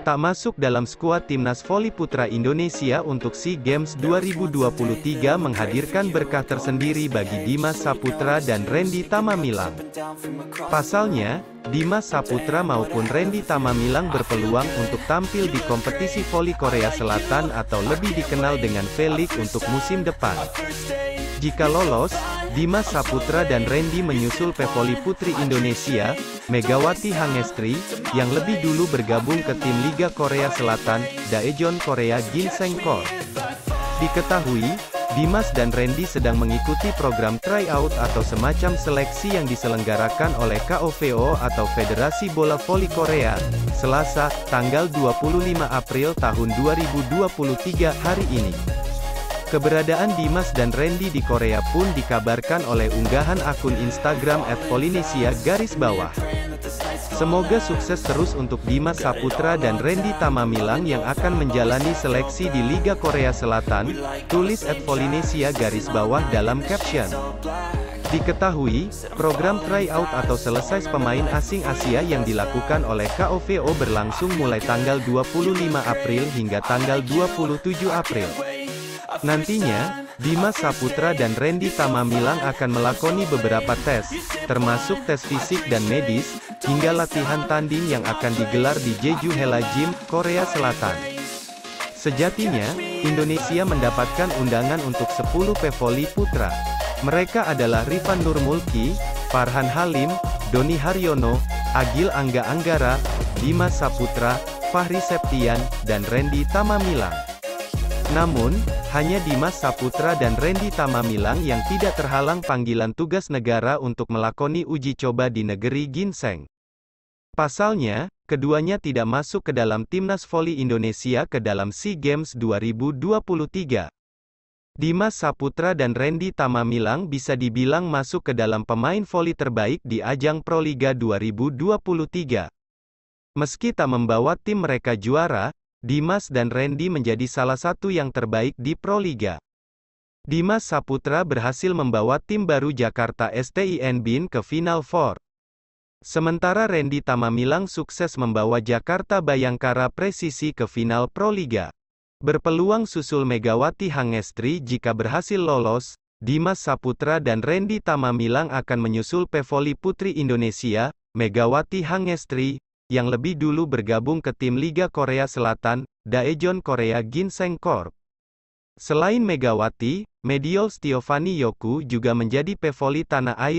tak masuk dalam skuad timnas voli putra Indonesia untuk SEA Games 2023 menghadirkan berkah tersendiri bagi Dimas Saputra dan Rendy Tamamilang. Pasalnya, Dimas Saputra maupun Rendy Tamamilang berpeluang untuk tampil di kompetisi voli Korea Selatan atau lebih dikenal dengan V-League untuk musim depan. Jika lolos, Dimas Saputra dan Rendy menyusul pevoli putri Indonesia, Megawati Hangestri, yang lebih dulu bergabung ke tim Liga Korea Selatan, Daejeon Korea Ginseng Corp. Diketahui, Dimas dan Rendy sedang mengikuti program tryout atau semacam seleksi yang diselenggarakan oleh KOVO atau Federasi Bola Voli Korea, Selasa, tanggal 25 April tahun 2023 hari ini. Keberadaan Dimas dan Rendy di Korea pun dikabarkan oleh unggahan akun Instagram @polinesia_. Semoga sukses terus untuk Dimas Saputra dan Rendy Tamamilang yang akan menjalani seleksi di Liga Korea Selatan, tulis @polinesia_ dalam caption. Diketahui, program tryout atau selesai pemain asing Asia yang dilakukan oleh KOVO berlangsung mulai tanggal 25 April hingga tanggal 27 April. Nantinya, Dimas Saputra dan Rendy Tamamilang akan melakoni beberapa tes, termasuk tes fisik dan medis, hingga latihan tanding yang akan digelar di Jeju Hela Gym, Korea Selatan. Sejatinya, Indonesia mendapatkan undangan untuk 10 pevoli putra. Mereka adalah Rivan Nurmulki, Farhan Halim, Doni Haryono, Agil Angga Anggara, Dimas Saputra, Fahri Septian, dan Rendy Tamamilang. Namun, hanya Dimas Saputra dan Rendy Tamamilang yang tidak terhalang panggilan tugas negara untuk melakoni uji coba di negeri Ginseng. Pasalnya, keduanya tidak masuk ke dalam timnas voli Indonesia ke dalam SEA Games 2023. Dimas Saputra dan Rendy Tamamilang bisa dibilang masuk ke dalam pemain voli terbaik di ajang Proliga 2023. Meski tak membawa tim mereka juara, Dimas dan Rendy menjadi salah satu yang terbaik di Proliga. Dimas Saputra berhasil membawa tim baru Jakarta STIN Bin ke Final Four. Sementara Rendy Tamamilang sukses membawa Jakarta Bayangkara Presisi ke final Proliga. Berpeluang susul Megawati Hangestri jika berhasil lolos, Dimas Saputra dan Rendy Tamamilang akan menyusul pevoli putri Indonesia, Megawati Hangestri, yang lebih dulu bergabung ke tim Liga Korea Selatan, Daejeon Korea Ginseng Corp. Selain Megawati, Medio Stefani Yoku juga menjadi pevoli tanah air,